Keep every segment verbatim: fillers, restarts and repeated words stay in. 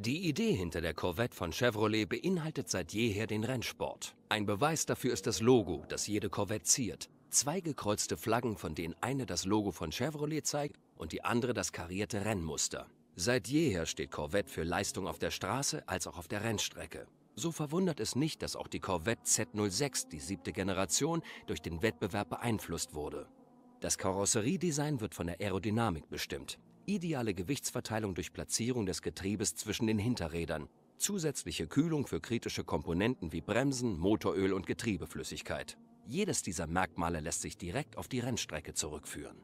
Die Idee hinter der Corvette von Chevrolet beinhaltet seit jeher den Rennsport. Ein Beweis dafür ist das Logo, das jede Corvette ziert. Zwei gekreuzte Flaggen, von denen eine das Logo von Chevrolet zeigt und die andere das karierte Rennmuster. Seit jeher steht Corvette für Leistung auf der Straße als auch auf der Rennstrecke. So verwundert es nicht, dass auch die Corvette Z null sechs, die siebte Generation, durch den Wettbewerb beeinflusst wurde. Das Karosseriedesign wird von der Aerodynamik bestimmt. Ideale Gewichtsverteilung durch Platzierung des Getriebes zwischen den Hinterrädern, zusätzliche Kühlung für kritische Komponenten wie Bremsen, Motoröl und Getriebeflüssigkeit. Jedes dieser Merkmale lässt sich direkt auf die Rennstrecke zurückführen.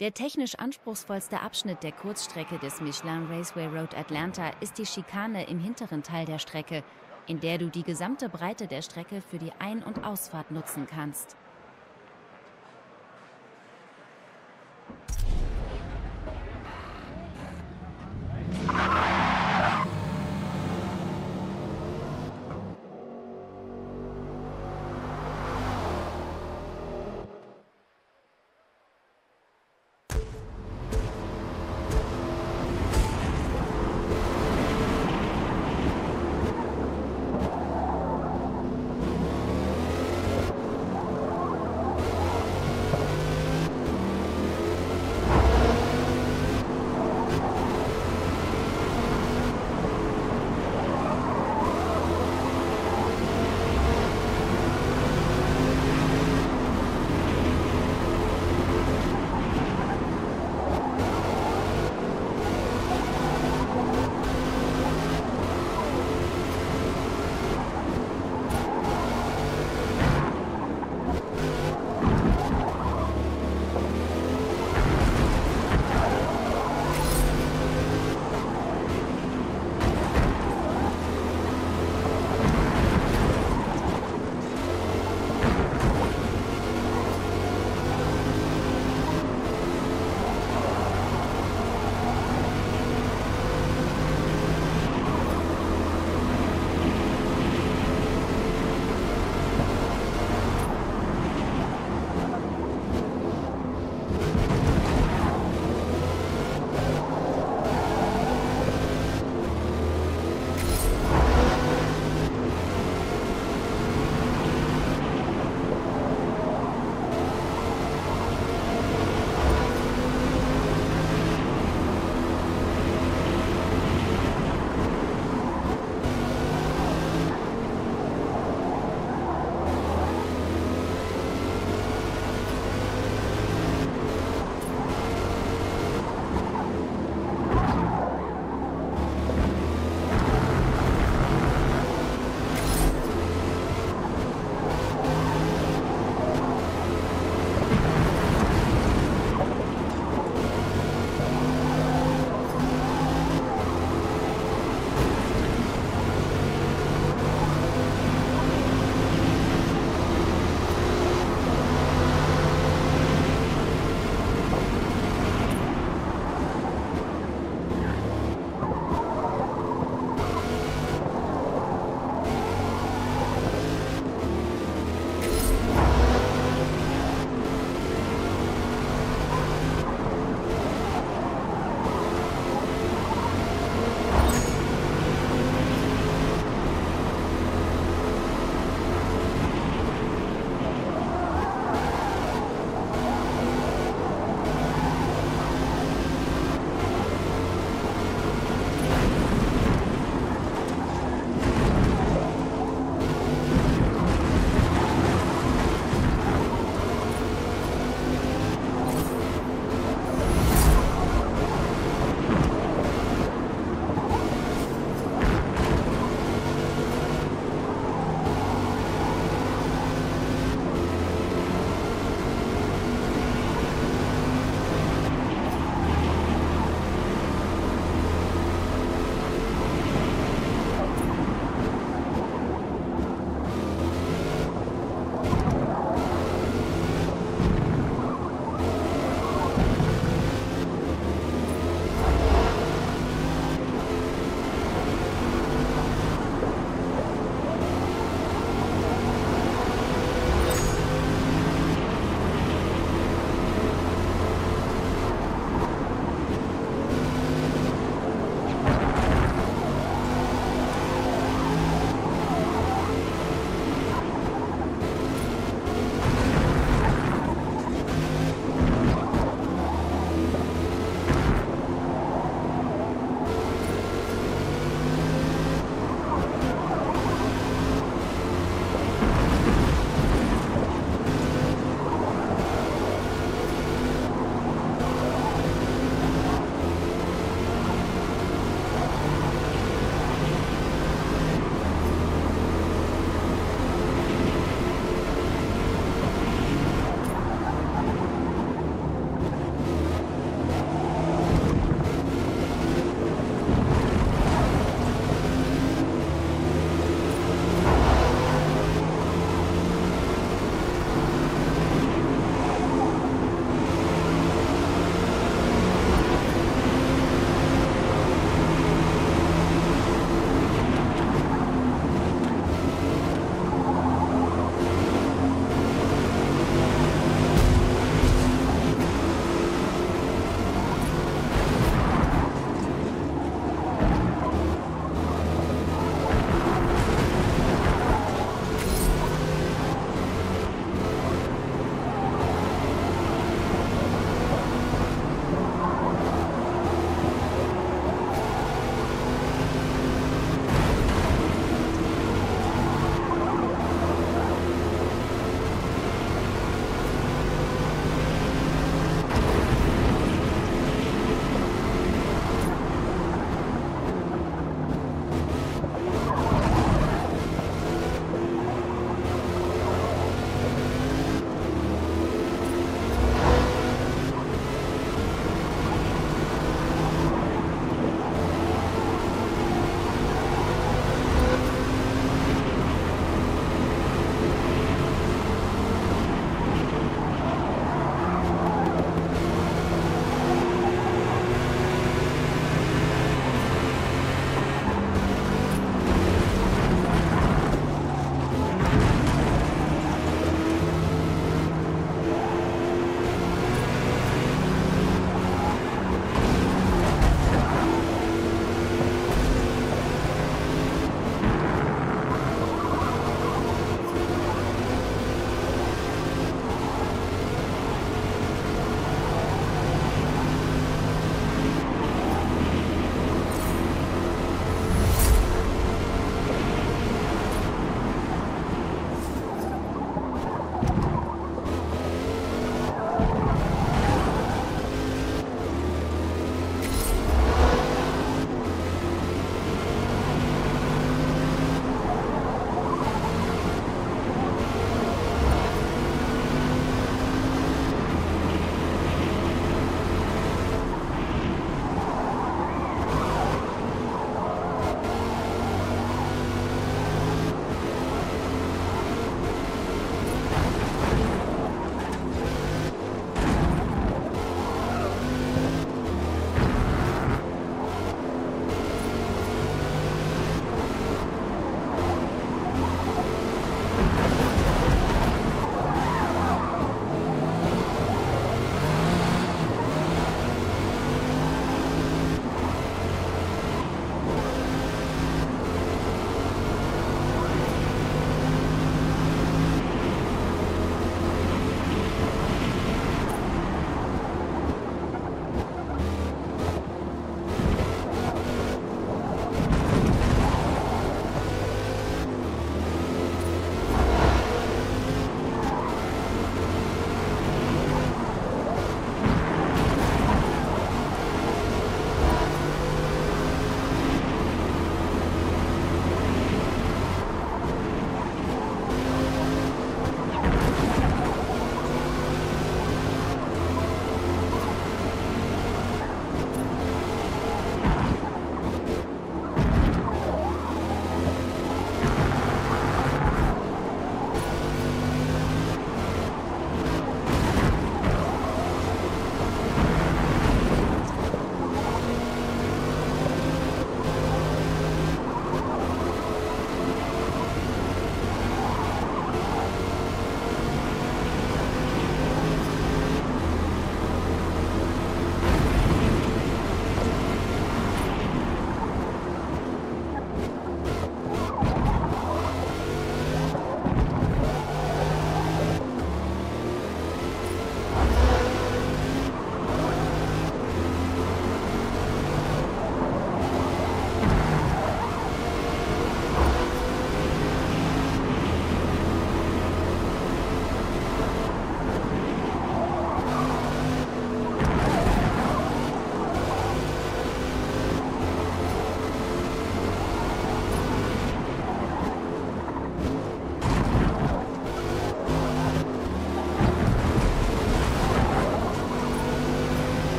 Der technisch anspruchsvollste Abschnitt der Kurzstrecke des Michelin Raceway Road Atlanta ist die Schikane im hinteren Teil der Strecke, in der du die gesamte Breite der Strecke für die Ein- und Ausfahrt nutzen kannst.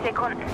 dreißig Sekunden.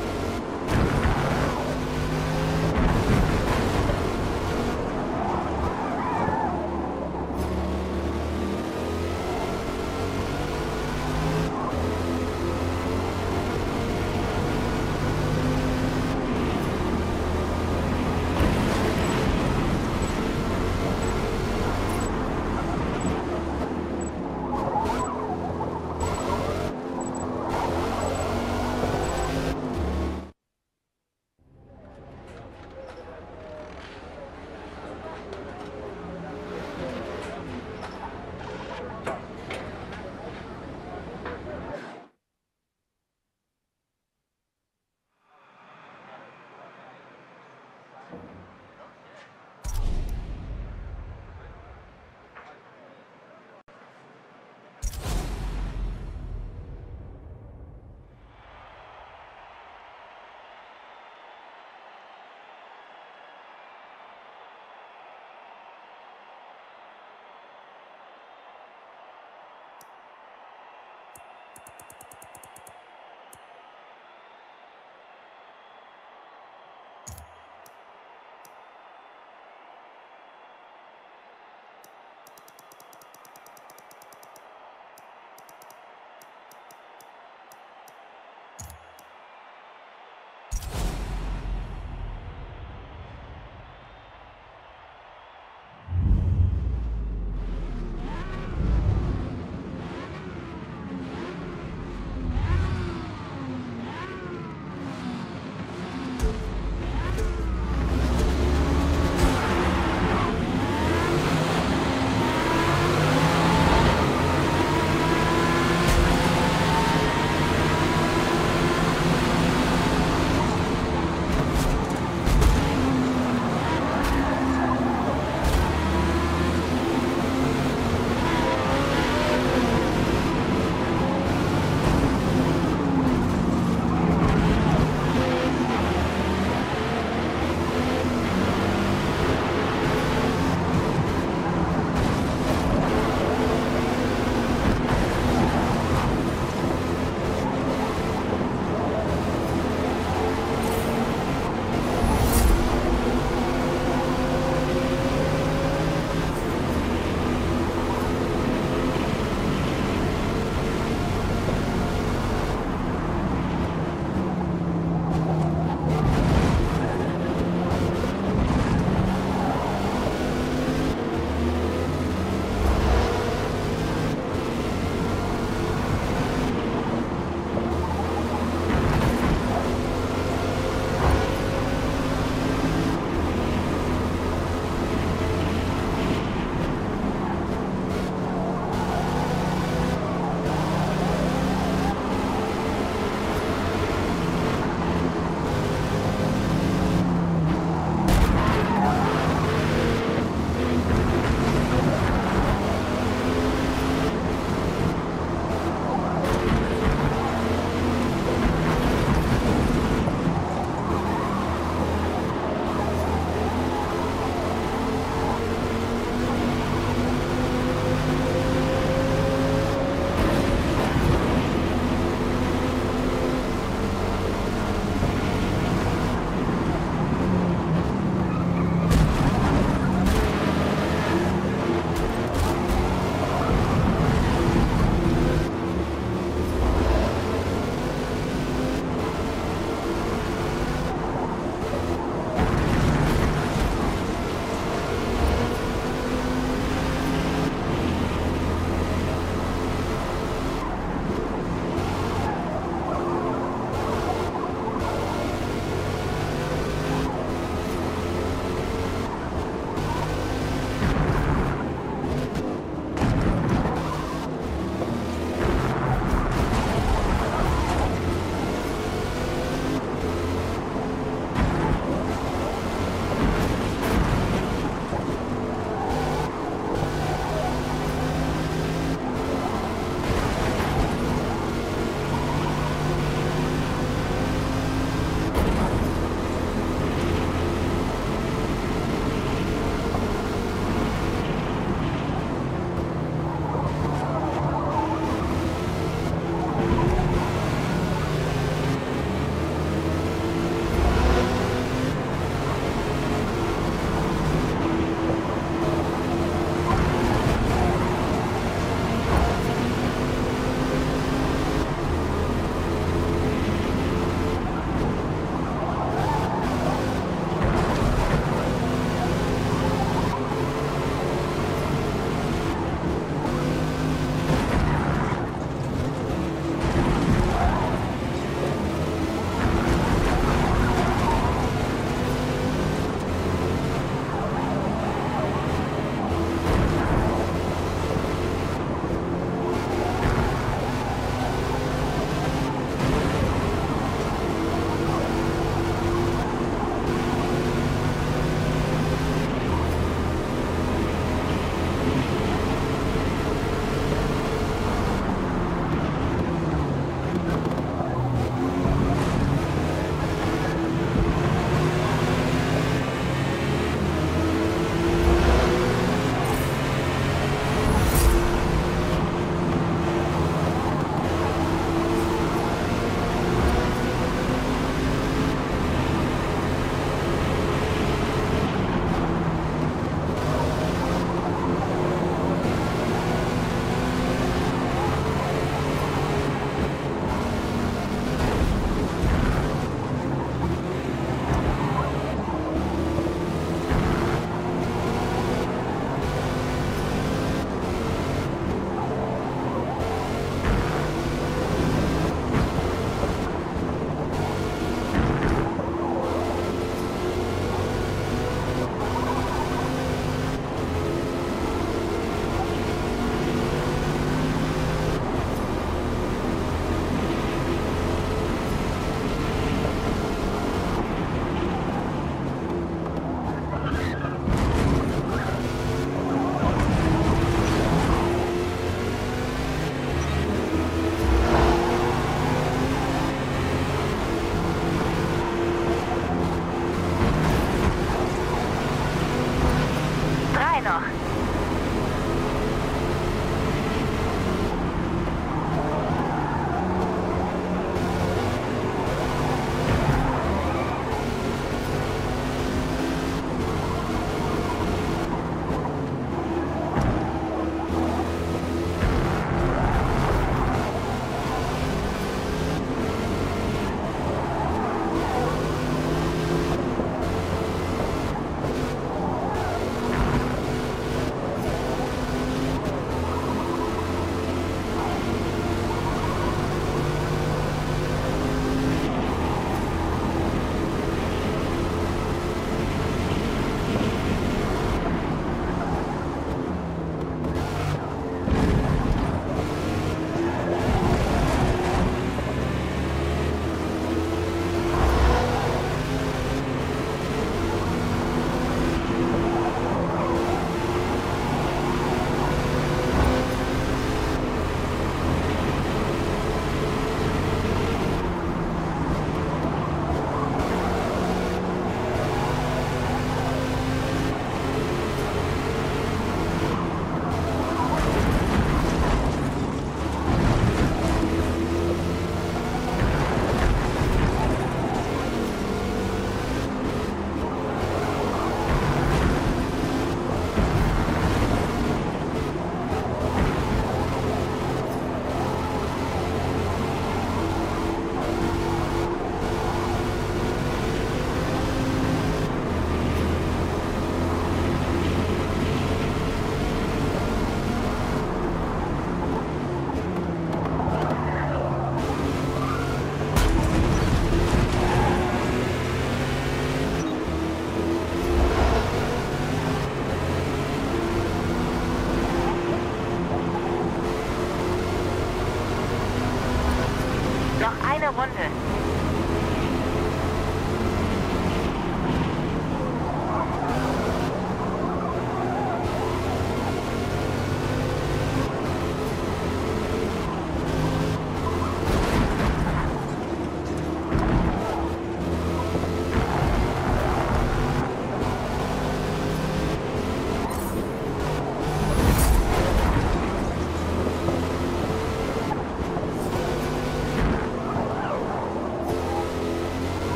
Runde.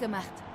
Gemacht.